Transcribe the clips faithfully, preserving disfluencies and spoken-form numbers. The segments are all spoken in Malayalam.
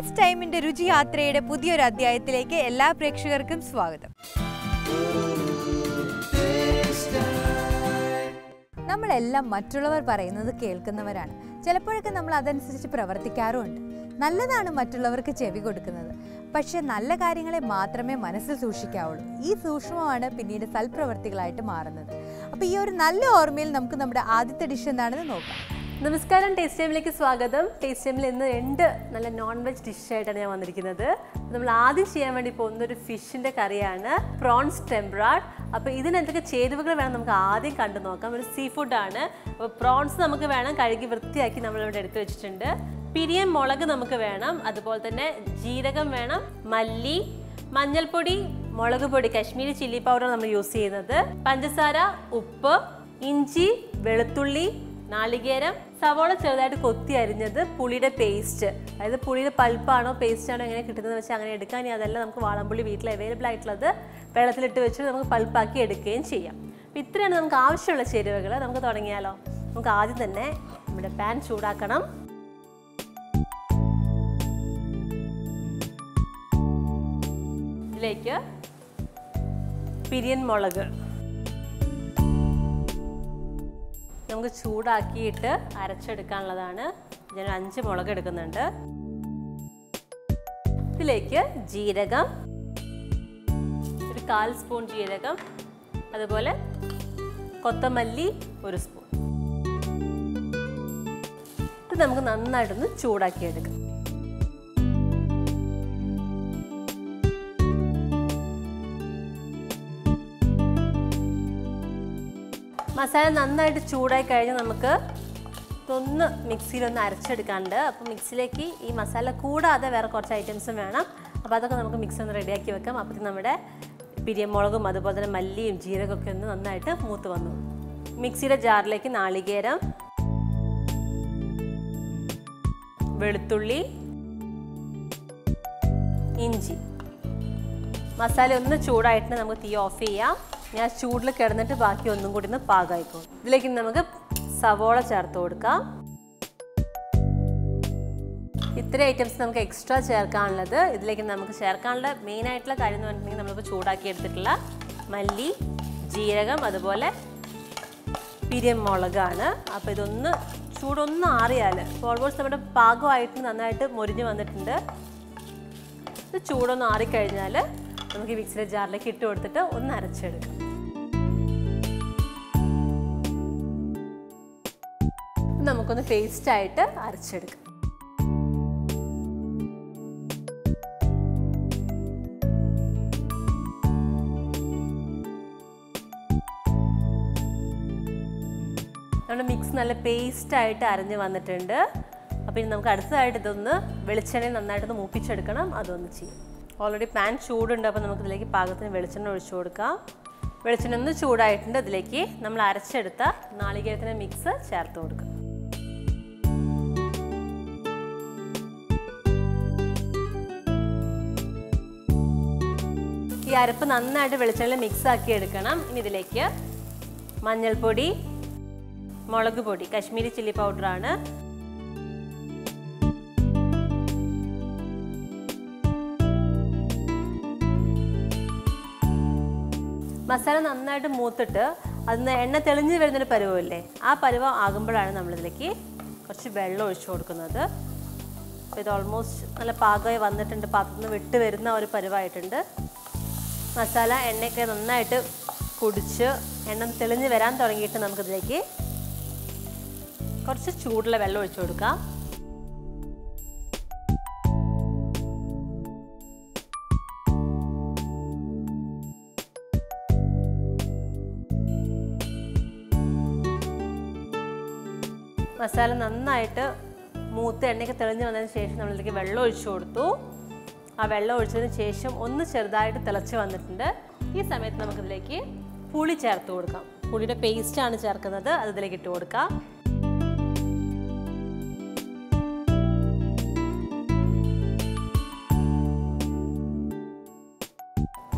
Taste Time in the Ruchi Yatrayude പുതിയൊരു അധ്യായത്തിലേക്ക് എല്ലാ പ്രേക്ഷകർക്കും സ്വാഗതം. നമ്മളെല്ലാം മറ്റുള്ളവർ പറയുന്നത് കേൾക്കുന്നവരാണ്. ചിലപ്പോഴൊക്കെ നമ്മൾ അതനുസരിച്ച് പ്രവർത്തിക്കാറുണ്ട്. നല്ലതാണ് മറ്റുള്ളവർക്ക് ചെവി കൊടുക്കുന്നത്. പക്ഷേ നല്ല കാര്യങ്ങളെ മാത്രമേ മനസ്സിൽ സൂക്ഷിക്കാവുള്ളൂ. ഈ സൂക്ഷ്മമാണ് പിന്നീട് സൽപ്രവർത്തികളായിട്ട് മാറുന്നത്. അപ്പോൾ ഈ ഒരു നല്ല ഓർമ്മയിൽ നമുക്ക് നമ്മുടെ ആദ്യത്തെ ഡിഷ് എന്താണെന്ന് നോക്കാം. നമസ്കാരം, ടേസ്റ്റ് ടൈമിലേക്ക് സ്വാഗതം. ടേസ്റ്റ് ടൈമിൽ ഇന്ന് രണ്ട് നല്ല നോൺ വെജ് ഡിഷായിട്ടാണ് ഞാൻ വന്നിരിക്കുന്നത്. നമ്മൾ ആദ്യം ചെയ്യാൻ വേണ്ടി പോകുന്ന ഒരു ഫിഷിൻ്റെ കറിയാണ് പ്രോൺസ് ടെംബ്രാഡ്. അപ്പോൾ ഇതിനെന്തൊക്കെ ചേരുവകൾ വേണം നമുക്ക് ആദ്യം കണ്ടു നോക്കാം. ഒരു സീ ഫുഡാണ്. അപ്പോൾ പ്രോൺസ് നമുക്ക് വേണം കഴുകി വൃത്തിയാക്കി നമ്മളിവിടെ എടുത്തു വെച്ചിട്ടുണ്ട്. പിരിയൻ മുളക് നമുക്ക് വേണം, അതുപോലെ തന്നെ ജീരകം വേണം, മല്ലി, മഞ്ഞൾപ്പൊടി, മുളക് പൊടി, കാശ്മീരി ചില്ലി പൗഡർ നമ്മൾ യൂസ് ചെയ്യുന്നത്, പഞ്ചസാര, ഉപ്പ്, ഇഞ്ചി, വെളുത്തുള്ളി, നാളികേരം, സവോള ചെറുതായിട്ട് കൊത്തി അരിഞ്ഞത്, പുളിയുടെ പേസ്റ്റ്, അതായത് പുളിയുടെ പൾപ്പാണോ പേസ്റ്റാണോ എങ്ങനെ കിട്ടുന്നത് വെച്ചാൽ അങ്ങനെ എടുക്കാൻ. ഇനി അതെല്ലാം നമുക്ക് വാളംപുള്ളി വീട്ടിൽ അവൈലബിൾ ആയിട്ടുള്ളത് വെള്ളത്തിലിട്ട് വെച്ചിട്ട് നമുക്ക് പൾപ്പാക്കി എടുക്കുകയും ചെയ്യാം. അപ്പോൾ ഇത്രയാണ് നമുക്ക് ആവശ്യമുള്ള ചേരുവകൾ. നമുക്ക് തുടങ്ങിയാലോ? നമുക്ക് ആദ്യം തന്നെ നമ്മുടെ പാൻ ചൂടാക്കണം. ഇതിലേക്ക് പിരിയൻ മുളക് നമുക്ക് ചൂടാക്കിയിട്ട് അരച്ചെടുക്കാനുള്ളതാണ്. ഞാൻ അഞ്ച് മുളക് എടുക്കുന്നുണ്ട്. ഇതിലേക്ക് ജീരകം, ഒരു കാൽ സ്പൂൺ ജീരകം, അതുപോലെ കൊത്തമല്ലി ഒരു സ്പൂൺ. ഇത് നമുക്ക് നന്നായിട്ടൊന്ന് ചൂടാക്കിയെടുക്കാം. മസാല നന്നായിട്ട് ചൂടായി കഴിഞ്ഞ് നമുക്ക് ഒന്ന് മിക്സിയിലൊന്ന് അരച്ചെടുക്കാനുണ്ട്. അപ്പോൾ മിക്സിയിലേക്ക് ഈ മസാല കൂടാതെ വേറെ കുറച്ച് ഐറ്റംസും വേണം. അപ്പോൾ അതൊക്കെ നമുക്ക് മിക്സി ഒന്ന് റെഡിയാക്കി വെക്കാം. അപ്പോൾ നമ്മുടെ പിരിയമുളകും അതുപോലെ തന്നെ മല്ലിയും ജീരകമൊക്കെ ഒന്ന് നന്നായിട്ട് മൂത്ത് വന്നു. മിക്സിയുടെ ജാറിലേക്ക് നാളികേരം, വെളുത്തുള്ളി, ഇഞ്ചി, മസാല ഒന്ന് ചൂടായിട്ട് നമുക്ക് തീ ഓഫ് ചെയ്യാം. ഞാൻ ചൂടിൽ കിടന്നിട്ട് ബാക്കി ഒന്നും കൂടി ഒന്ന് പാകായിക്കോളും. ഇതിലേക്ക് നമുക്ക് സവോള ചേർത്ത് കൊടുക്കാം. ഇത്രയും ഐറ്റംസ് നമുക്ക് എക്സ്ട്രാ ചേർക്കാനുള്ളത്. ഇതിലേക്ക് നമുക്ക് ചേർക്കാനുള്ള മെയിനായിട്ടുള്ള കാര്യം എന്ന് പറഞ്ഞിട്ടുണ്ടെങ്കിൽ നമ്മളിപ്പോൾ ചൂടാക്കി എടുത്തിട്ടുള്ള മല്ലി, ജീരകം, അതുപോലെ പിരിയൻ മുളകാണ്. അപ്പോൾ ഇതൊന്ന് ചൂടൊന്ന് ആറിയാൽ ഓൾമോസ്റ്റ് നമ്മുടെ പാകമായിട്ട് നന്നായിട്ട് മൊരിഞ്ഞ് വന്നിട്ടുണ്ട്. ഇത് ചൂടൊന്ന് ആറിക്കഴിഞ്ഞാൽ നമുക്ക് ഈ മിക്സിയുടെ ജാറിലേക്ക് ഇട്ട് കൊടുത്തിട്ട് ഒന്ന് അരച്ചെടുക്കാം. നമുക്കൊന്ന് പേസ്റ്റായിട്ട് അരച്ചെടുക്കാം. നമ്മുടെ മിക്സ് നല്ല പേസ്റ്റായിട്ട് അരഞ്ഞ് വന്നിട്ടുണ്ട്. അപ്പോൾ ഇനി നമുക്ക് അടുത്തതായിട്ട് ഇതൊന്ന് വെളിച്ചെണ്ണയിൽ നന്നായിട്ടൊന്ന് മൂപ്പിച്ചെടുക്കണം. അതൊന്ന് ചെയ്യാം. ഓൾറെഡി പാൻ ചൂടുണ്ട്. അപ്പോൾ നമുക്ക് ഇതിലേക്ക് പാകത്തിന് വെളിച്ചെണ്ണ ഒഴിച്ചു കൊടുക്കാം. വെളിച്ചെണ്ണ ഒന്ന് ചൂടായിട്ടുണ്ട്. ഇതിലേക്ക് നമ്മൾ അരച്ചെടുത്ത നാളികേരത്തിൻ്റെ മിക്സ് ചേർത്ത് കൊടുക്കാം. ഈ അരപ്പ് നന്നായിട്ട് വെളിച്ചെണ്ണയിൽ മിക്സ് ആക്കി എടുക്കണം. ഇനി ഇതിലേക്ക് മഞ്ഞൾപ്പൊടി, മുളക് പൊടി, കാശ്മീരി ചില്ലി പൗഡറാണ്, മസാല നന്നായിട്ട് മൂത്തിട്ട് അതിന് എണ്ണ തെളിഞ്ഞ് വരുന്നൊരു പരുവമില്ലേ, ആ പരുവം ആകുമ്പോഴാണ് നമ്മളിതിലേക്ക് കുറച്ച് വെള്ളം ഒഴിച്ചു കൊടുക്കുന്നത്. അപ്പോൾ ഇത് ഓൾമോസ്റ്റ് നല്ല പാകമായി വന്നിട്ടുണ്ട്. പാത്രത്തിൽ നിന്ന് വിട്ട് വരുന്ന ഒരു പരുവമായിട്ടുണ്ട്. മസാല എണ്ണയൊക്കെ നന്നായിട്ട് കുടിച്ച് എണ്ണ തെളിഞ്ഞ് വരാൻ തുടങ്ങിയിട്ട് നമുക്കിതിലേക്ക് കുറച്ച് ചൂടുള്ള വെള്ളം ഒഴിച്ചു കൊടുക്കാം. മസാല നന്നായിട്ട് മൂത്ത് എണ്ണയൊക്കെ തെളിഞ്ഞ് വന്നതിന് ശേഷം നമ്മളിലേക്ക് വെള്ളം ഒഴിച്ചു കൊടുത്തു. ആ വെള്ളം ഒഴിച്ചതിന് ശേഷം ഒന്ന് ചെറുതായിട്ട് തിളച്ച് വന്നിട്ടുണ്ട്. ഈ സമയത്ത് നമുക്കിതിലേക്ക് പുളി ചേർത്ത് കൊടുക്കാം. പുളിയുടെ പേസ്റ്റാണ് ചേർക്കുന്നത്, അത് ഇതിലേക്ക് ഇട്ട് കൊടുക്കാം.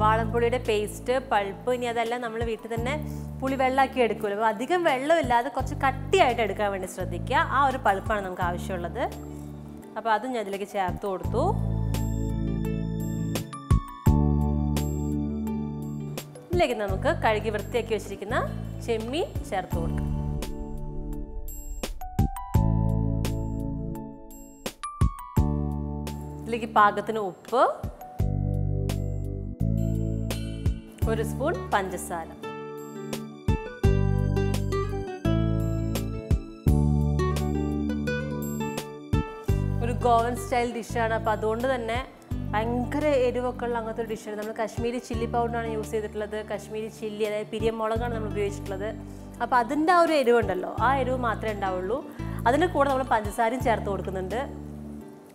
വാളൻപുളിയുടെ പേസ്റ്റ്, പൾപ്പ്, ഇനി അതെല്ലാം നമ്മൾ വീട്ടിൽ തന്നെ പുളി വെള്ളമാക്കി എടുക്കുമല്ലോ. അപ്പോൾ അധികം വെള്ളമില്ലാതെ കുറച്ച് കട്ടിയായിട്ട് എടുക്കാൻ വേണ്ടി ശ്രദ്ധിക്കുക. ആ ഒരു പൾപ്പാണ് നമുക്ക് ആവശ്യമുള്ളത്. അപ്പോൾ അത് ഞാൻ ഇതിലേക്ക് ചേർത്ത് കൊടുത്തു. ഇതിലേക്ക് നമുക്ക് കഴുകി വൃത്തിയാക്കി വെച്ചിരിക്കുന്ന ചെമ്മീൻ ചേർത്ത് കൊടുക്കാം. ഇതിലേക്ക് പാകത്തിന് ഉപ്പ്, ഒരു സ്പൂൺ പഞ്ചസാര, ഒരു ഗോവൻ സ്റ്റൈൽ ഡിഷാണ്, അപ്പോൾ അതുകൊണ്ട് തന്നെ ഭയങ്കര എരിവൊക്കെ ഉള്ള അങ്ങനത്തെ ഒരു ഡിഷാണ്. നമ്മൾ കാശ്മീരി ചില്ലി പൗഡറാണ് യൂസ് ചെയ്തിട്ടുള്ളത്, കാശ്മീരി ചില്ലി അതായത് പിരിയമുളകാണ് നമ്മൾ ഉപയോഗിച്ചിട്ടുള്ളത്. അപ്പോൾ അതിൻ്റെ ആ ഒരു എരിവുണ്ടല്ലോ, ആ എരിവ് മാത്രമേ ഉണ്ടാവുള്ളൂ. അതിൻ്റെ കൂടെ നമ്മൾ പഞ്ചസാരയും ചേർത്ത് കൊടുക്കുന്നുണ്ട്.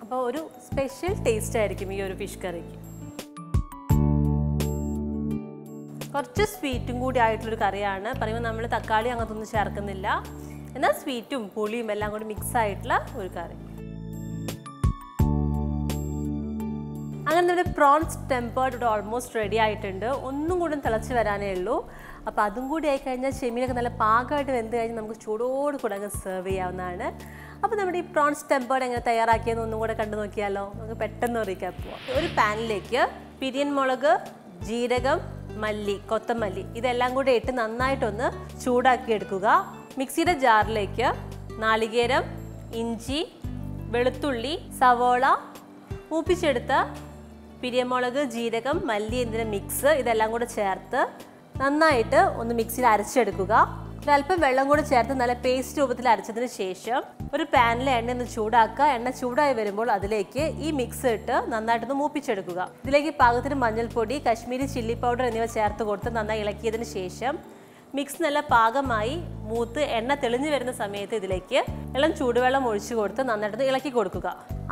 അപ്പോൾ ഒരു സ്പെഷ്യൽ ടേസ്റ്റ് ആയിരിക്കും ഈ ഒരു ഫിഷ് കറിക്ക്. കുറച്ച് സ്വീറ്റും കൂടി ആയിട്ടുള്ളൊരു കറിയാണ്. പറയുമ്പോൾ നമ്മൾ തക്കാളി അങ്ങനത്തൊന്നും ചേർക്കുന്നില്ല, എന്നാൽ സ്വീറ്റും പുളിയും എല്ലാം കൂടി മിക്സ് ആയിട്ടുള്ള ഒരു കറി. അങ്ങനെ നമ്മുടെ പ്രോൺസ് ടെമ്പേർഡ് ഇവിടെ ഓൾമോസ്റ്റ് റെഡി ആയിട്ടുണ്ട്. ഒന്നും കൂടി തിളച്ച് വരാനേ ഉള്ളൂ. അപ്പോൾ അതും കൂടി ആയിക്കഴിഞ്ഞാൽ ചെമ്മീനൊക്കെ നല്ല പാകമായിട്ട് വെന്ത് കഴിഞ്ഞാൽ നമുക്ക് ചൂടോട് കൂടെ അങ്ങ് സെർവ് ചെയ്യാവുന്നതാണ്. അപ്പോൾ നമ്മുടെ ഈ പ്രോൺസ് ടെമ്പേർഡ് എങ്ങനെ തയ്യാറാക്കിയെന്ന് ഒന്നും കൂടെ കണ്ടു നോക്കിയാലോ. നമുക്ക് പെട്ടെന്ന് ഒറിയിക്കാൻ പോവാം. ഒരു പാനിലേക്ക് പിരിയൻ മുളക്, ജീരകം, മല്ലി, കൊത്തമല്ലി ഇതെല്ലാം കൂടെ ഇട്ട് നന്നായിട്ടൊന്ന് ചൂടാക്കി എടുക്കുക. മിക്സിയുടെ ജാറിലേക്ക് നാളികേരം, ഇഞ്ചി, വെളുത്തുള്ളി, സവോള, മൂപ്പിച്ചെടുത്ത പിരിയമുളക്, ജീരകം, മല്ലി എന്നിവ മിക്സ് ഇതെല്ലാം കൂടെ ചേർത്ത് നന്നായിട്ട് ഒന്ന് മിക്സിയിൽ അരച്ചെടുക്കുക. ഒരല്പം വെള്ളം കൂടെ ചേർത്ത് നല്ല പേസ്റ്റ് രൂപത്തിൽ അരച്ചതിന് ശേഷം ഒരു പാനിൽ എണ്ണ ഒന്ന് ചൂടാക്കുക. എണ്ണ ചൂടായി വരുമ്പോൾ അതിലേക്ക് ഈ മിക്സ് ഇട്ട് നന്നായിട്ടൊന്ന് മൂപ്പിച്ചെടുക്കുക. ഇതിലേക്ക് പാകത്തിന് മഞ്ഞൾപ്പൊടി, കാശ്മീരി ചില്ലി പൗഡർ എന്നിവ ചേർത്ത് കൊടുത്ത് നന്നായി ഇളക്കിയതിന് ശേഷം മിക്സ് നല്ല പാകമായി മൂത്ത് എണ്ണ തെളിഞ്ഞു വരുന്ന സമയത്ത് ഇതിലേക്ക് ഇളം ചൂടുവെള്ളം ഒഴിച്ചു കൊടുത്ത് നന്നായിട്ടൊന്ന് ഇളക്കി കൊടുക്കുക.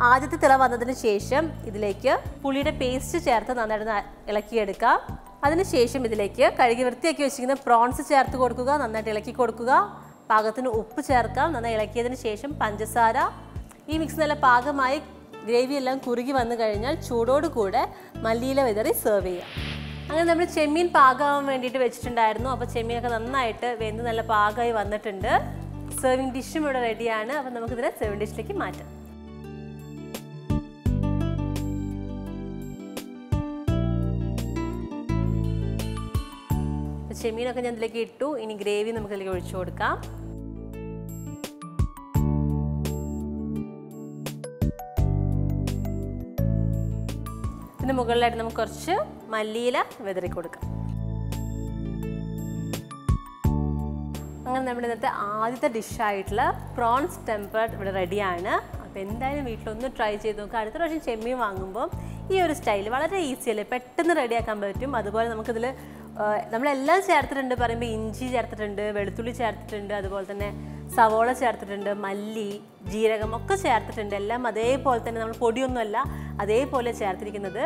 ആദ്യത്തെ തിള വന്നതിന് ശേഷം ഇതിലേക്ക് പുളിയുടെ പേസ്റ്റ് ചേർത്ത് നന്നായിട്ടൊന്ന് ഇളക്കിയെടുക്കാം. അതിനുശേഷം ഇതിലേക്ക് കഴുകി വൃത്തിയാക്കി വെച്ചിരിക്കുന്ന പ്രോൺസ് ചേർത്ത് കൊടുക്കുക. നന്നായിട്ട് ഇളക്കി കൊടുക്കുക. പാകത്തിന് ഉപ്പ് ചേർക്കാം. നന്നായി ഇളക്കിയതിന് ശേഷം പഞ്ചസാര. ഈ മിക്സ് നല്ല പാകമായി ഗ്രേവി എല്ലാം കുറുകി വന്നു കഴിഞ്ഞാൽ ചൂടോട് കൂടെ മല്ലിയില വിതറി സെർവ് ചെയ്യാം. അങ്ങനെ നമ്മൾ ചെമ്മീൻ പാകമാവാൻ വേണ്ടിയിട്ട് വെച്ചിട്ടുണ്ടായിരുന്നു. അപ്പോൾ ചെമ്മീനൊക്കെ നന്നായിട്ട് വെന്ത് നല്ല പാകമായി വന്നിട്ടുണ്ട്. സെർവിങ് ഡിഷും ഇവിടെ റെഡിയാണ്. അപ്പോൾ നമുക്കിതിനെ സെർവിങ് ഡിഷിലേക്ക് മാറ്റാം. ചെമ്മീനൊക്കെ ഞാൻ ഇതിലേക്ക് ഇട്ടു. ഇനി ഗ്രേവി നമുക്ക് ഇതിലേക്ക് ഒഴിച്ചു കൊടുക്കാം. ഇതിന് മുകളിലായിട്ട് നമുക്ക് കുറച്ച് മല്ലിയില വിതറി കൊടുക്കാം. അങ്ങനെ നമ്മുടെ ഇന്നത്തെ ആദ്യത്തെ ഡിഷായിട്ടുള്ള പ്രോൺസ് ടെമ്പേർഡ് ഇവിടെ റെഡിയാണ്. അപ്പോൾ എന്തായാലും വീട്ടിലൊന്ന് ട്രൈ ചെയ്ത് നോക്കുക. അടുത്ത പ്രാവശ്യം ചെമ്മീൻ വാങ്ങുമ്പോൾ ഈ ഒരു സ്റ്റൈൽ വളരെ ഈസിയല്ലേ, പെട്ടെന്ന് റെഡിയാക്കാൻ പറ്റും. അതുപോലെ നമുക്കിതിൽ നമ്മളെല്ലാം ചേർത്തിട്ടുണ്ട്. പറയുമ്പോൾ ഇഞ്ചി ചേർത്തിട്ടുണ്ട്, വെളുത്തുള്ളി ചേർത്തിട്ടുണ്ട്, അതുപോലെ തന്നെ സവോള ചേർത്തിട്ടുണ്ട്, മല്ലി, ജീരകം ഒക്കെ ചേർത്തിട്ടുണ്ട്. എല്ലാം അതേപോലെ തന്നെ നമ്മൾ പൊടിയൊന്നുമല്ല അതേപോലെ ചേർത്തിരിക്കുന്നത്.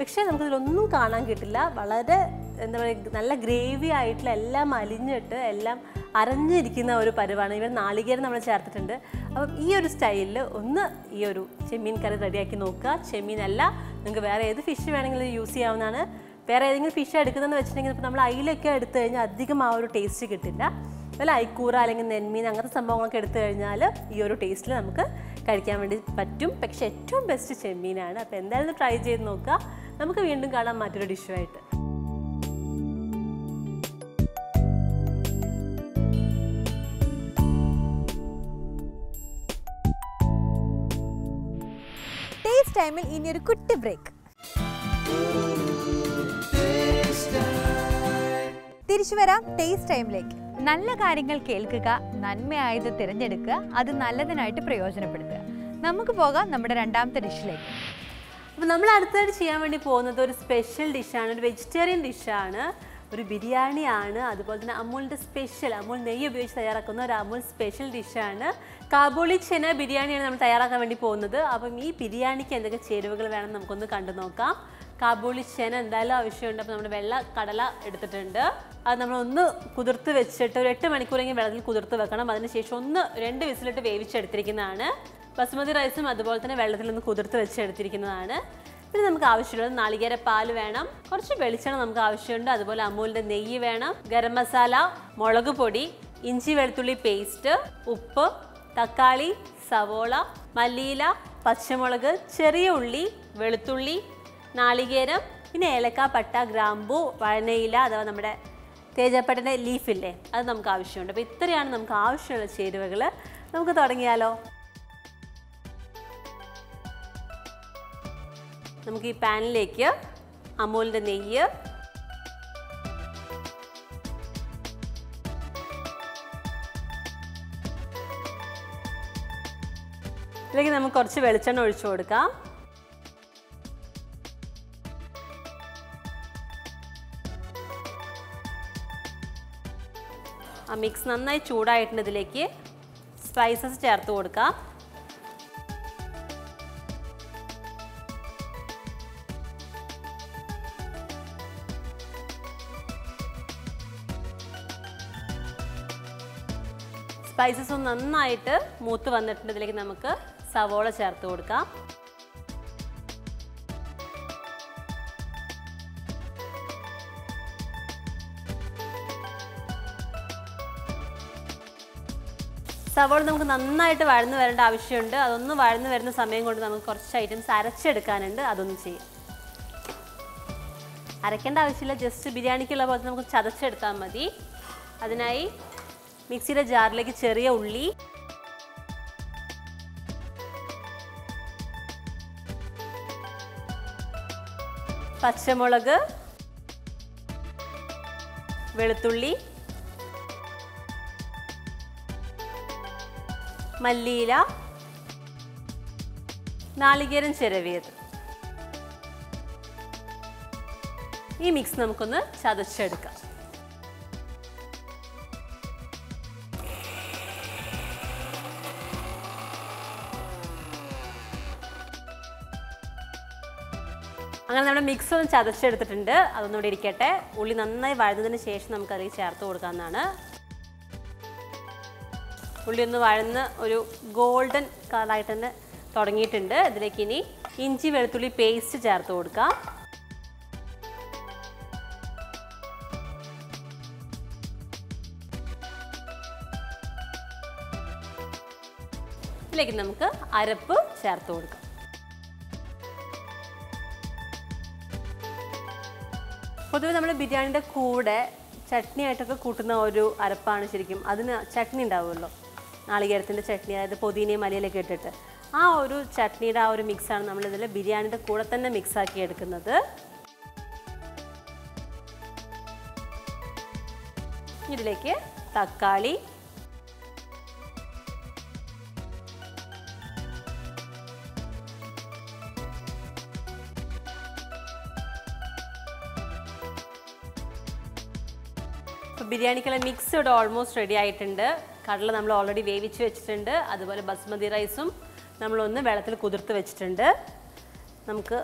പക്ഷേ നമുക്കിതിലൊന്നും കാണാൻ കിട്ടില്ല. വളരെ എന്താ പറയുക, നല്ല ഗ്രേവി ആയിട്ടുള്ള എല്ലാം അലിഞ്ഞിട്ട് എല്ലാം അരഞ്ഞിരിക്കുന്ന ഒരു പരിവാണ്. ഇവർ നാളികേരം നമ്മൾ ചേർത്തിട്ടുണ്ട്. അപ്പം ഈ ഒരു സ്റ്റൈലിൽ ഒന്ന് ഈ ഒരു ചെമ്മീൻ കറി റെഡിയാക്കി നോക്കുക. ചെമ്മീനല്ല, നിങ്ങൾക്ക് വേറെ ഏത് ഫിഷ് വേണമെങ്കിലും യൂസ് ചെയ്യാവുന്നതാണ്. വേറെ ഏതെങ്കിലും ഫിഷ് എടുക്കുന്നതെന്ന് വെച്ചിട്ടുണ്ടെങ്കിൽ ഇപ്പോൾ നമ്മൾ അയിലൊക്കെ എടുത്തു കഴിഞ്ഞാൽ അധികം ആ ഒരു ടേസ്റ്റ് കിട്ടില്ല. അതുപോലെ അയിക്കൂറ അല്ലെങ്കിൽ നെന്മീൻ അങ്ങനത്തെ സംഭവങ്ങളൊക്കെ എടുത്തു കഴിഞ്ഞാൽ ഈ ഒരു ടേസ്റ്റിൽ നമുക്ക് കഴിക്കാൻ വേണ്ടി പറ്റും. പക്ഷേ ഏറ്റവും ബെസ്റ്റ് ചെമ്മീനാണ്. അപ്പോൾ എന്തായാലും ട്രൈ ചെയ്ത് നോക്കുക. നമുക്ക് വീണ്ടും കാണാം മറ്റൊരു ഡിഷുമായിട്ട്. ടേസ്റ്റ് ടൈമിൽ ഇനി ഒരു കുട്ടി ബ്രേക്ക്. തിരിച്ചു വരാം ടേസ്റ്റ് ടൈമിലേക്ക്. നല്ല കാര്യങ്ങൾ കേൾക്കുക, നന്മയായത് തിരഞ്ഞെടുക്കുക, അത് നല്ലതിനായിട്ട് പ്രയോജനപ്പെടുത്തുക. നമുക്ക് പോകാം നമ്മുടെ രണ്ടാമത്തെ ഡിഷിലേക്ക്. അപ്പോൾ നമ്മൾ അടുത്തായിട്ട് ചെയ്യാൻ വേണ്ടി പോകുന്നത് ഒരു സ്പെഷ്യൽ ഡിഷാണ്. ഒരു വെജിറ്റേറിയൻ ഡിഷാണ്, ഒരു ബിരിയാണിയാണ്. അതുപോലെ തന്നെ അമൂലിൻ്റെ സ്പെഷ്യൽ, അമൂൽ നെയ്യ് ഉപയോഗിച്ച് തയ്യാറാക്കുന്ന ഒരു അമൂൽ സ്പെഷ്യൽ ഡിഷാണ്. കാബൂളി ചെന ബിരിയാണിയാണ് നമ്മൾ തയ്യാറാക്കാൻ വേണ്ടി പോകുന്നത്. അപ്പം ഈ ബിരിയാണിക്ക് എന്തൊക്കെ ചേരുവകൾ വേണമെന്ന് നമുക്കൊന്ന് കണ്ടു നോക്കാം. കാബൂളി ചെന എന്തായാലും ആവശ്യമുണ്ട്. അപ്പോൾ നമ്മൾ വെള്ള കടല എടുത്തിട്ടുണ്ട്. അത് നമ്മളൊന്ന് കുതിർത്ത് വെച്ചിട്ട് ഒരു എട്ട് മണിക്കൂറെങ്കിലും വെള്ളത്തിൽ കുതിർത്ത് വെക്കണം. അതിനുശേഷം ഒന്ന് രണ്ട് വിസിലിട്ട് വേവിച്ചെടുത്തിരിക്കുന്നതാണ്. ബസുമതി റൈസും അതുപോലെ തന്നെ വെള്ളത്തിൽ ഒന്ന് കുതിർത്ത് വെച്ചെടുത്തിരിക്കുന്നതാണ്. പിന്നെ നമുക്ക് ആവശ്യമുള്ളത് നാളികേര പാൽ വേണം, കുറച്ച് വെളിച്ചെണ്ണ നമുക്ക് ആവശ്യമുണ്ട്, അതുപോലെ അമൂലിൻ്റെ നെയ്യ് വേണം, ഗരം മസാല, മുളക് പൊടി, ഇഞ്ചി വെളുത്തുള്ളി പേസ്റ്റ്, ഉപ്പ്, തക്കാളി, സവോള, മല്ലിയില, പച്ചമുളക്, ചെറിയ ഉള്ളി, വെളുത്തുള്ളി, നാളികേരം, പിന്നെ ഏലക്ക, പട്ട, ഗ്രാമ്പൂ, വഴനയില അഥവാ നമ്മുടെ തേജപ്പട്ടൻ്റെ ലീഫില്ലേ അത് നമുക്ക് ആവശ്യമുണ്ട്. അപ്പോൾ ഇത്രയാണ് നമുക്ക് ആവശ്യമുള്ള ചേരുവകൾ. നമുക്ക് തുടങ്ങിയാലോ? നമുക്ക് ഈ പാനിലേക്ക് അമൂലിൻ്റെ നെയ്യ്, ഇതിലേക്ക് നമുക്ക് കുറച്ച് വെളിച്ചെണ്ണ ഒഴിച്ചു കൊടുക്കാം. ആ മിക്സ് നന്നായി ചൂടായിട്ടുണ്ട്. ഇതിലേക്ക് സ്പൈസസ് ചേർത്ത് കൊടുക്കാം. സ്പൈസസ് ഒന്ന് നന്നായിട്ട് മൂത്ത് വന്നിട്ടുണ്ട്. ഇതിലേക്ക് നമുക്ക് സവോള ചേർത്ത് കൊടുക്കാം. സവോള നമുക്ക് നന്നായിട്ട് വഴന്ന് വരേണ്ട ആവശ്യമുണ്ട്. അതൊന്ന് വഴന്ന് വരുന്ന സമയം കൊണ്ട് നമുക്ക് കുറച്ച് ഐറ്റംസ് അരച്ചെടുക്കാനുണ്ട്, അതൊന്ന് ചെയ്യാം. അരയ്ക്കേണ്ട ആവശ്യമില്ല, ജസ്റ്റ് ബിരിയാണിക്കുള്ള പോലെ നമുക്ക് ചതച്ചെടുത്താൽ മതി. അതിനായി മിക്സിയുടെ ജാറിലേക്ക് ചെറിയ ഉള്ളി, പച്ചമുളക്, വെളുത്തുള്ളി, മല്ലിയില, നാളികേരം ചിരവിയത്, ഈ മിക്സ് നമുക്കൊന്ന് ചതച്ചെടുക്കാം. അങ്ങനെ നമ്മുടെ മിക്സ് ഒന്ന് ചതച്ചെടുത്തിട്ടുണ്ട്. അതൊന്നുകൂടി ഇരിക്കട്ടെ. ഉള്ളി നന്നായി വഴന്നതിന് ശേഷം നമുക്കതിൽ ചേർത്ത് കൊടുക്കാവുന്നതാണ്. ഉള്ളി ഒന്ന് വഴന്ന് ഒരു ഗോൾഡൻ കളറായിട്ട് തന്നെ തുടങ്ങിയിട്ടുണ്ട്. ഇതിലേക്ക് ഇനി ഇഞ്ചി വെളുത്തുള്ളി പേസ്റ്റ് ചേർത്ത് കൊടുക്കാം. ഇതിലേക്ക് നമുക്ക് അരപ്പ് ചേർത്ത് കൊടുക്കാം. പൊതുവെ നമ്മൾ ബിരിയാണിയുടെ കൂടെ ചട്നി ആയിട്ടൊക്കെ കൂട്ടുന്ന ഒരു അരപ്പാണ് ശരിക്കും. അതിന് ചട്നി ഉണ്ടാവുമല്ലോ, നാളികേരത്തിൻ്റെ ചട്നി, അതായത് പൊതിനയും മല്ലിയിലൊക്കെ ഇട്ടിട്ട് ആ ഒരു ചട്നിയുടെ ആ ഒരു മിക്സാണ് നമ്മളിതിൽ ബിരിയാണിയുടെ കൂടെ തന്നെ മിക്സാക്കി എടുക്കുന്നത്. ഇതിലേക്ക് തക്കാളി, ബിരിയാണിക്കുള്ള മിക്സ് ഇവിടെ ഓൾമോസ്റ്റ് റെഡി ആയിട്ടുണ്ട്. കടല നമ്മൾ ഓൾറെഡി വേവിച്ച് വെച്ചിട്ടുണ്ട്. അതുപോലെ ബസ്മതി റൈസും നമ്മളൊന്ന് വെള്ളത്തിൽ കുതിർത്ത് വെച്ചിട്ടുണ്ട്. നമുക്ക്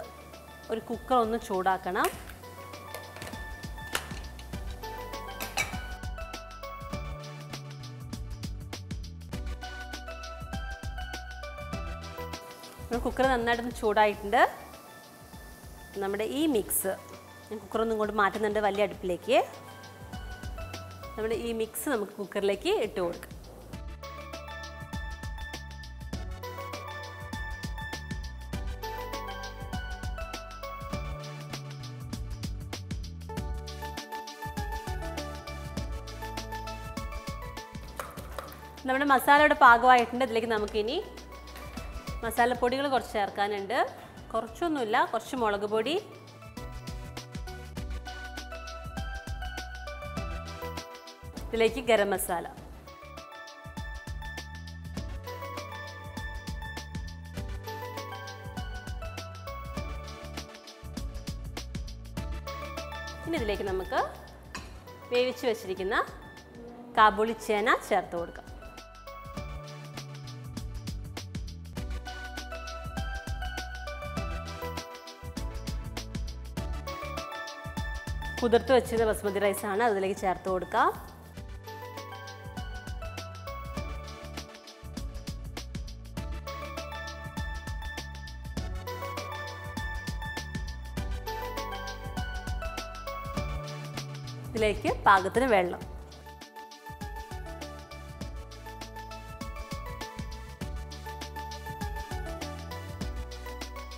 ഒരു കുക്കർ ഒന്ന് ചൂടാക്കണം. കുക്കർ നന്നായിട്ടൊന്ന് ചൂടായിട്ടുണ്ട്. നമ്മുടെ ഈ മിക്സ് കുക്കറൊന്നും കൊണ്ട് മാറ്റുന്നുണ്ട് വലിയ അടുപ്പിലേക്ക്. നമ്മുടെ ഈ മിക്സ് നമുക്ക് കുക്കറിലേക്ക് ഇട്ട് കൊടുക്കാം. നമ്മുടെ മസാലയുടെ പാകമായിട്ടുണ്ട്. ഇതിലേക്ക് നമുക്കിനി മസാലപ്പൊടികൾ കുറച്ച് ചേർക്കാനുണ്ട്. കുറച്ചൊന്നുമില്ല, കുറച്ച് മുളക് പൊടി, ഇതിലേക്ക് ഗരം മസാല, പിന്നെ ഇതിലേക്ക് നമുക്ക് വേവിച്ച് വെച്ചിരിക്കുന്ന കാബൂളി ചേന ചേർത്ത് കൊടുക്കാം. കുതിർത്ത് വെച്ചത് ബസ്മതി റൈസാണ്, അതിലേക്ക് ചേർത്ത് കൊടുക്കാം. ഇതിലേക്ക് പാകത്തിന് വെള്ളം,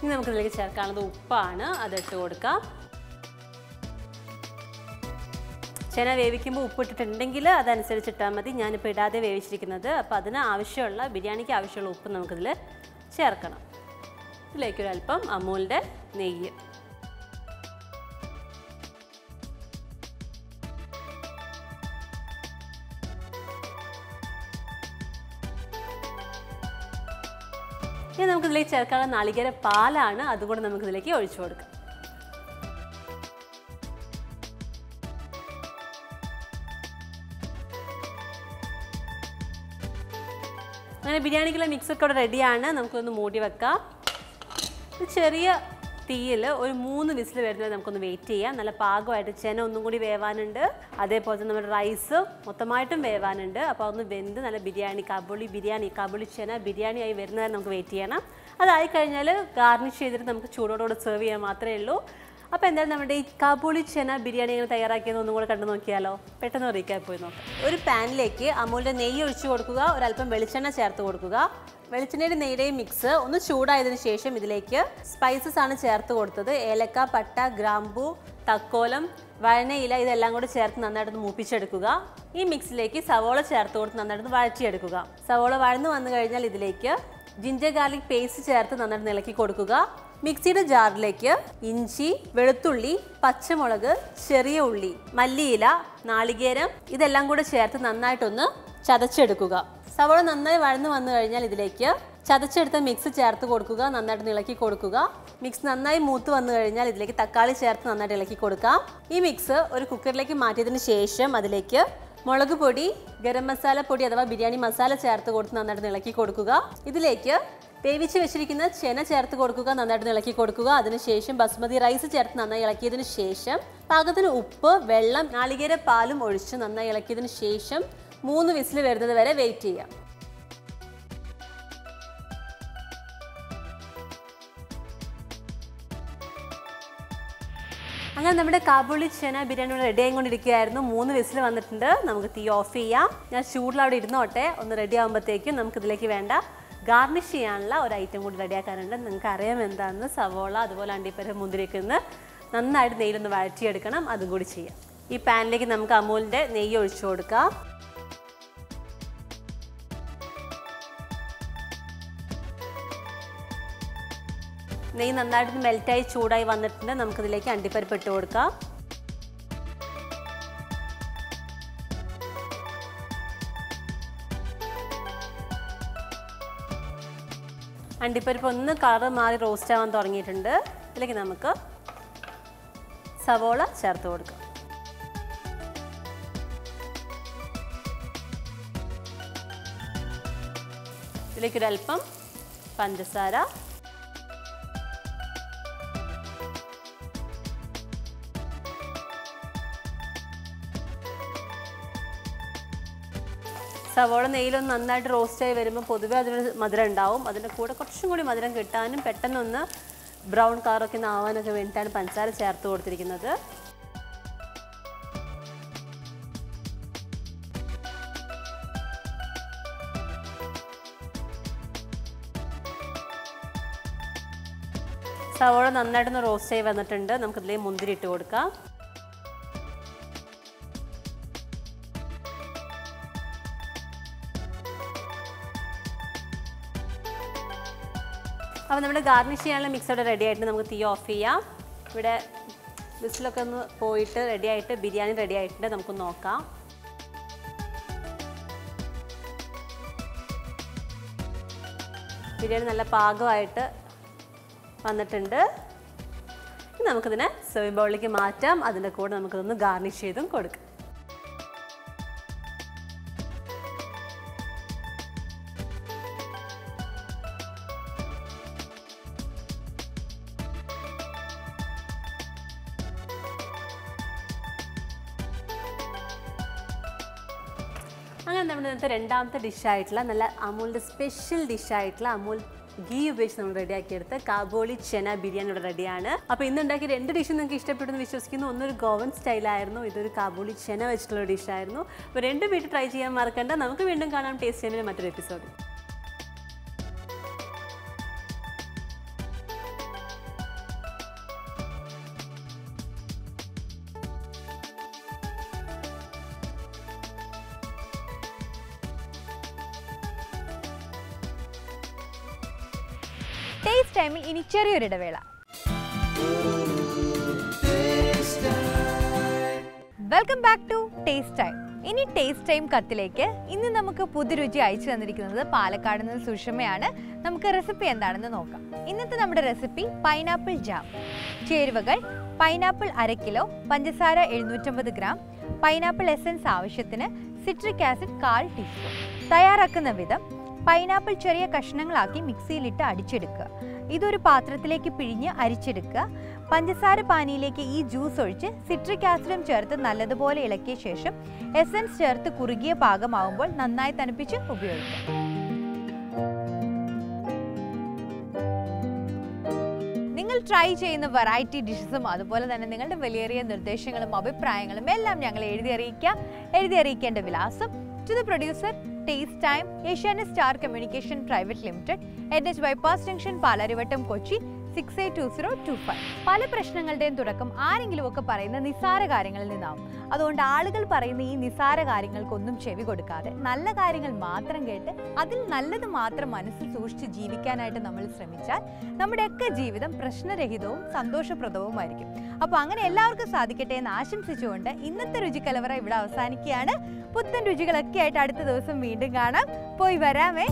ഇനി നമുക്ക് ഇതിലേക്ക് ചേർക്കാനുള്ളത് ഉപ്പാണ് അത് ഇട്ട് കൊടുക്കാം ചെന വേവിക്കുമ്പോൾ ഉപ്പ് ഇട്ടിട്ടുണ്ടെങ്കിൽ അതനുസരിച്ച് ഇട്ടാൽ മതി ഞാൻ ഇപ്പോൾ ഇടാതെ വേവിച്ചിരിക്കുന്നത് അപ്പോൾ അതിന് ആവശ്യമുള്ള ബിരിയാണിക്ക് ആവശ്യമുള്ള ഉപ്പ് നമുക്ക് ഇതിൽ ചേർക്കണം ഇതിലേക്ക് ഒരു അല്പം അമൂലിന്റെ നെയ്യ് ഇനി നമുക്ക് ഇതിലേക്ക് ചേർക്കാനുള്ള നാളികേര പാലാണ് അതുകൂടി നമുക്ക് ഇതിലേക്ക് ഒഴിച്ചു കൊടുക്കാം അങ്ങനെ ബിരിയാണിക്കുള്ള മിക്സ് ഒക്കെ ഇവിടെ റെഡിയാണ് നമുക്കൊന്ന് മൂടി വെക്കാം ചെറിയ തീയിൽ ഒരു മൂന്ന് വിസിൽ വരുന്നത് നമുക്കൊന്ന് വെയിറ്റ് ചെയ്യാം നല്ല പാകമായിട്ട് ചെന ഒന്നും കൂടി വേവാനുണ്ട് അതേപോലെ തന്നെ നമ്മുടെ റൈസ് മൊത്തമായിട്ടും വേവാനുണ്ട് അപ്പോൾ ഒന്ന് വെന്ത് നല്ല ബിരിയാണി കബുളി ബിരിയാണി കബുളി ചെന ബിരിയാണിയായി വരുന്നത് നമുക്ക് വെയിറ്റ് ചെയ്യണം അതായി കഴിഞ്ഞാൽ ഗാർണിഷ് ചെയ്തിട്ട് നമുക്ക് ചൂടോടുകൂടി സെർവ് ചെയ്യാൻ മാത്രമേ ഉള്ളൂ അപ്പോൾ എന്തായാലും നമ്മുടെ ഈ കബുളി ചെന ബിരിയാണി ഇങ്ങനെ തയ്യാറാക്കിയത് ഒന്നും കൂടെ കണ്ടു നോക്കിയാലോ പെട്ടെന്ന് റീക്യാപ്പ് പോയി നോക്കാം ഒരു പാനിലേക്ക് അമൂലിൻ്റെ നെയ്യ് ഒഴിച്ചു കൊടുക്കുക ഒരല്പം വെളിച്ചെണ്ണ ചേർത്ത് കൊടുക്കുക വെളിച്ചെണ്ണയുടെ നെയ്യുടെയും മിക്സ് ഒന്ന് ചൂടായതിനു ശേഷം ഇതിലേക്ക് സ്പൈസസ് ആണ് ചേർത്ത് കൊടുത്തത് ഏലക്ക പട്ട ഗ്രാമ്പൂ തക്കോലം വഴനയില ഇതെല്ലാം കൂടി ചേർത്ത് നന്നായിട്ട് മൂപ്പിച്ചെടുക്കുക ഈ മിക്സിലേക്ക് സവോള ചേർത്ത് കൊടുത്ത് നന്നായിട്ട് വഴറ്റിയെടുക്കുക സവോള വഴന്ന് വന്നു കഴിഞ്ഞാൽ ഇതിലേക്ക് ജിഞ്ചർ ഗാർലിക് പേസ്റ്റ് ചേർത്ത് നന്നായിട്ട് ഇളക്കി കൊടുക്കുക മിക്സിയുടെ ജാറിലേക്ക് ഇഞ്ചി വെളുത്തുള്ളി പച്ചമുളക് ചെറിയ ഉള്ളി മല്ലിയില നാളികേരം ഇതെല്ലാം കൂടെ ചേർത്ത് നന്നായിട്ടൊന്ന് ചതച്ചെടുക്കുക സവോള നന്നായി വഴന്ന് വന്നു കഴിഞ്ഞാൽ ഇതിലേക്ക് ചതച്ചെടുത്ത മിക്സ് ചേർത്ത് കൊടുക്കുക നന്നായിട്ട് ഇളക്കി കൊടുക്കുക മിക്സ് നന്നായി മൂത്ത് വന്നു കഴിഞ്ഞാൽ ഇതിലേക്ക് തക്കാളി ചേർത്ത് നന്നായിട്ട് ഇളക്കി കൊടുക്കാം ഈ മിക്സ് ഒരു കുക്കറിലേക്ക് മാറ്റിയതിന് ശേഷം അതിലേക്ക് മുളക് പൊടി ഗരം മസാല പൊടി അഥവാ ബിരിയാണി മസാല ചേർത്ത് കൊടുത്ത് നന്നായിട്ട് ഇളക്കി കൊടുക്കുക ഇതിലേക്ക് വേവിച്ച് വെച്ചിരിക്കുന്ന ചെന ചേർത്ത് കൊടുക്കുക നന്നായിട്ട് ഇളക്കി കൊടുക്കുക അതിനുശേഷം ബസ്മതി റൈസ് ചേർത്ത് നന്നായി ഇളക്കിയതിന് ശേഷം പാകത്തിന് ഉപ്പ് വെള്ളം നാളികേര പാലും ഒഴിച്ച് നന്നായി ഇളക്കിയതിന് ശേഷം മൂന്ന് വിസിൽ വരുന്നത് വരെ വെയിറ്റ് ചെയ്യാം അങ്ങനെ നമ്മുടെ കാബൂളി ചെന ബിരിയാണി റെഡി ആയിക്കൊണ്ടിരിക്കുകയായിരുന്നു മൂന്ന് വിസിൽ വന്നിട്ടുണ്ട് നമുക്ക് തീ ഓഫ് ചെയ്യാം ഞാൻ ചൂടിൽ അവിടെ ഇരുന്നോട്ടെ ഒന്ന് റെഡി ആകുമ്പോഴത്തേക്കും നമുക്കിതിലേക്ക് വേണ്ട ഗാർണിഷ് ചെയ്യാനുള്ള ഒരു ഐറ്റം കൂടി റെഡിയാക്കാനുണ്ട് നിങ്ങൾക്ക് അറിയാം എന്താണെന്ന് സവോള അതുപോലെ അണ്ടിപ്പരിപ്പ് മുന്തിരിയൊക്കെ ഒന്ന് നന്നായിട്ട് നെയ്യിലൊന്ന് വഴറ്റിയെടുക്കണം അതും കൂടി ചെയ്യാം ഈ പാനിലേക്ക് നമുക്ക് അമൂലിൻ്റെ നെയ്യ് ഒഴിച്ചു കൊടുക്കാം നെയ്യ് നന്നായിട്ട് മെൽറ്റായി ചൂടായി വന്നിട്ടുണ്ട് നമുക്കിതിലേക്ക് അണ്ടിപ്പരിപ്പ് ഇട്ട് കൊടുക്കാം അണ്ടിപ്പരിപ്പ് ഒന്ന് കളറ് മാറി റോസ്റ്റ് ആവാൻ തുടങ്ങിയിട്ടുണ്ട് ഇതിലേക്ക് നമുക്ക് സവോള ചേർത്ത് കൊടുക്കാം ഇതിലേക്ക് ഒരല്പം പഞ്ചസാര സവോള നെയ്യിലൊന്ന് നന്നായിട്ട് റോസ്റ്റായി വരുമ്പോൾ പൊതുവേ അതിനൊരു മധുരം ഉണ്ടാവും അതിൻ്റെ കൂടെ കുറച്ചും കൂടി മധുരം കിട്ടാനും പെട്ടെന്നൊന്ന് ബ്രൗൺ കളറൊക്കെ ഒന്ന് ആവാനൊക്കെ വേണ്ടിയിട്ടാണ് പഞ്ചസാര ചേർത്ത് കൊടുത്തിരിക്കുന്നത് സവോള നന്നായിട്ടൊന്ന് റോസ്റ്റായി വന്നിട്ടുണ്ട് നമുക്കിതിലേക്ക് മുന്തിരി ഇട്ട് കൊടുക്കാം അപ്പോൾ നമ്മുടെ ഗാർണിഷ് ചെയ്യാനുള്ള മിക്സ് ഇവിടെ റെഡി ആയിട്ട് നമുക്ക് തീ ഓഫ് ചെയ്യാം ഇവിടെ വിസിലൊക്കെ ഒന്ന് പോയിട്ട് റെഡി ആയിട്ട് ബിരിയാണി റെഡി ആയിട്ടുണ്ട് നമുക്ക് നോക്കാം ബിരിയാണി നല്ല പാകമായിട്ട് വന്നിട്ടുണ്ട് ഇനി നമുക്കിതിനെ സെർവിംഗ് ബൗളിലേക്ക് മാറ്റാം അതിൻ്റെ കൂടെ നമുക്കിതൊന്ന് ഗാർണിഷ് ചെയ്തും കൊടുക്കാം അങ്ങനെ നമ്മുടെ ഇന്നത്തെ രണ്ടാമത്തെ ഡിഷായിട്ടുള്ള നല്ല അമൂലിൻ്റെ സ്പെഷ്യൽ ഡിഷായിട്ടുള്ള അമൂൽ ഗീ ഉപയോഗിച്ച് നമ്മൾ റെഡിയാക്കിയെടുത്ത് കാബൂളി ചെന ബിരിയാണി ഇവിടെ റെഡിയാണ് അപ്പോൾ ഇന്നുണ്ടാക്കിയ രണ്ട് ഡിഷും നിങ്ങൾക്ക് ഇഷ്ടപ്പെട്ടെന്ന് വിശ്വസിക്കുന്നു ഒന്നൊരു ഗോവൻ സ്റ്റൈലായിരുന്നു ഇതൊരു കാബൂളി ചെന വെച്ചിട്ടുള്ള ഡിഷായിരുന്നു അപ്പോൾ രണ്ടും വീട്ടിൽ ട്രൈ ചെയ്യാൻ മറക്കണ്ട നമുക്ക് വീണ്ടും കാണാം ടേസ്റ്റ് ചെയ്യുന്ന മറ്റൊരു എപ്പിസോഡ് Taste Time ini ചെറിയൊരു ഇടവേള. Welcome back to Taste Time. In this taste time, we നമുക്ക് പുതിയ രുചി അയച്ചു തന്നിരിക്കുന്നത് പാലക്കാട് നിന്ന് സുഷമയാണ്. നമുക്ക് റെസിപ്പി എന്താണെന്ന് നോക്കാം. ഇന്നത്തെ നമ്മുടെ റെസിപ്പി പൈനാപ്പിൾ ജാം. ചേരുവകൾ പൈനാപ്പിൾ അര കിലോ, പഞ്ചസാര എഴുന്നൂറ്റി അമ്പത് ഗ്രാം, പൈനാപ്പിൾ എസൻസ് ആവശ്യത്തിന്, സിട്രിക് ആസിഡ് കാൽ ടീസ്പൂൺ. തയ്യാറാക്കുന്ന വിധം പൈനാപ്പിൾ ചെറിയ കഷ്ണങ്ങളാക്കി മിക്സിയിൽ ഇട്ട് അടിച്ചെടുക്കുക. ഇതൊരു പാത്രത്തിലേക്ക് പിഴിഞ്ഞ് അരിച്ചെടുക്കുക. പഞ്ചസാര പാനിയിലേക്ക് ഈ ജ്യൂസ് ഒഴിച്ച് സിട്രിക് ആസിഡും ചേർത്ത് നല്ലതുപോലെ ഇളക്കിയ ശേഷം എസൻസ് ചേർത്ത് കുറുകിയ പാകമാവുമ്പോൾ നന്നായി തണുപ്പിച്ച് ഉപയോഗിക്കാം. നിങ്ങൾ ട്രൈ ചെയ്യുന്ന വെറൈറ്റി ഡിഷസും അതുപോലെ തന്നെ നിങ്ങളുടെ വലിയേറിയ നിർദ്ദേശങ്ങളും അഭിപ്രായങ്ങളും എല്ലാം ഞങ്ങൾ എഴുതി അറിയിക്കാം. എഴുതി അറിയിക്കേണ്ട വിലാസം to the producer Taste Time, Asian Star Communication Private Limited, N H Bypass Junction, Palarivattam, Kochi, six eight two zero two five. Pala prashnagaludeyum thurakam aarenkilum okke parayunna nisara karyangalil ninnaavum. Adondu aalukal parayunna ee nisara karyangalkku onnum chevi kodukkade nalla karyangal mathram kettu adil nallathu mathram manasil soochichu jeevikkanayittu nammal shramichal nammude okke jeevitham prashnarahithawum santoshapradavum aayirikkum. Appo angane ellavarkkum sadhikkate ennu aashamsichukonde innathe ruchikalavara ivide avasanikkiyana. പുത്തൻ രുചികളൊക്കെ ആയിട്ട് അടുത്ത ദിവസം വീണ്ടും കാണാം. പോയി വരാമേ.